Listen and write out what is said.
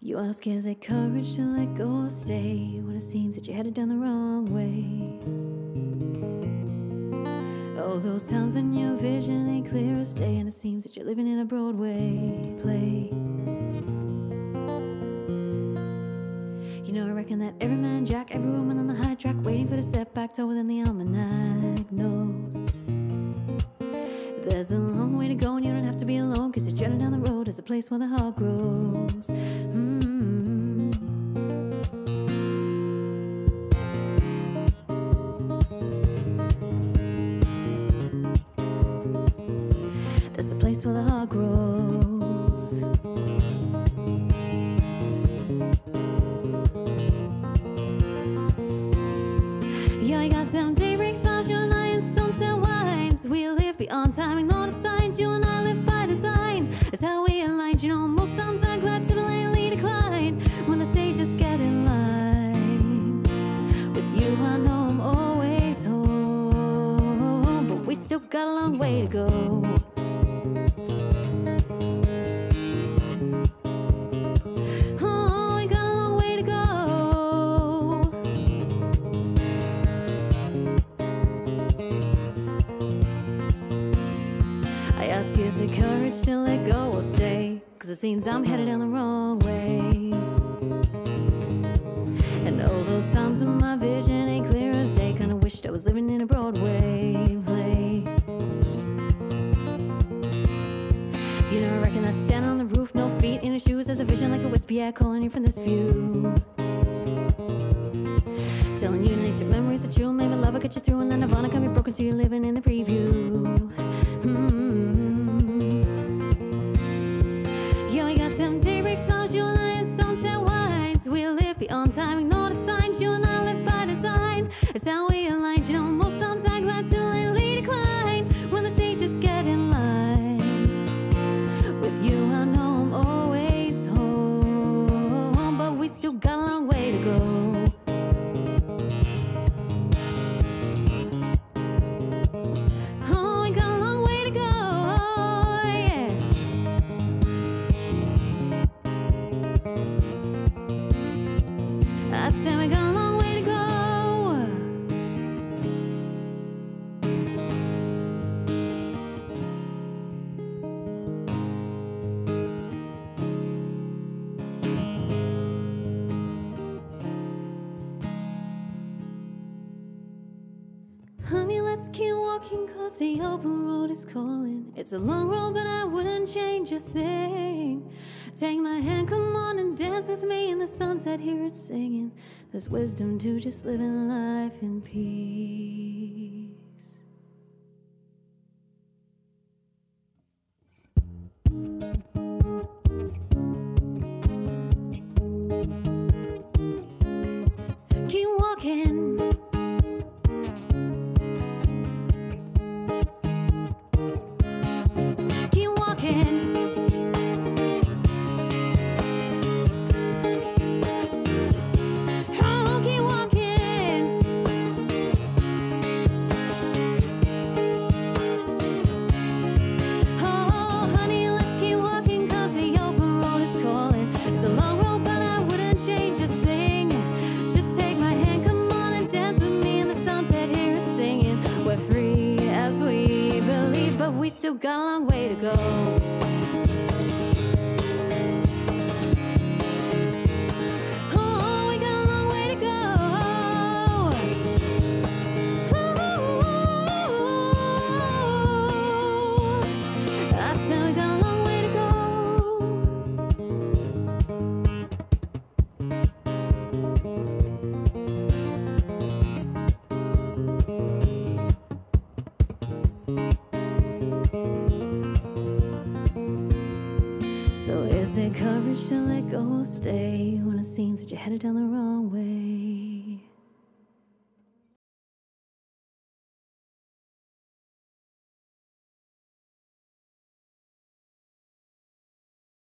You ask, is it courage to let go or stay when it seems that you're headed down the wrong way? Oh, those times when your vision ain't clear as day and it seems that you're living in a Broadway play. You know, I reckon that every man, Jack, every woman on the high track, waiting for the setback till within the almanac knows. There's a long way to go and you don't have to be alone, 'cause the journey down the road is a place where the heart grows. That's a place where the heart grows. Yeah, I got down daybreak smiles, your lion sunset wines. We live beyond timing, Lord of signs, you and I live by design. It's how we aligned, you know, most times I'm glad to blatantly decline. When they say just get in line, with you I know I'm always home, but we still got a long way to go. Is it courage to let go or stay? 'Cause it seems I'm headed down the wrong way. And all those times when my vision ain't clear as day, kinda wished I was living in a Broadway play. You know, I reckon that standing on the roof, no feet in your shoes, there's a vision like a wispy air calling you from this view, telling you to nature memories that you'll make a lover get you through, and then Nirvana can be broken so you're living in the preview. Yeah, we got them daybreak smiles, you and I, and sunset wines. We live beyond time, ignore the signs, you and I live by design. It's how we align, you know, most times I'm glad to lately decline. When they say just get in line, with you I know I'm always home, but we still got a long way to go. Honey, let's keep walking, 'cause the open road is calling. It's a long road, but I wouldn't change a thing. Take my hand, come on and dance with me in the sunset, hear it singing. There's wisdom to just living life in peace. We still got a long way to go. Oh, we got a long way to go. Ooh, I said we got a long way to go. So is it courage to let go or stay when it seems that you're headed down the wrong way?